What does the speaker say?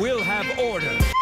will have order.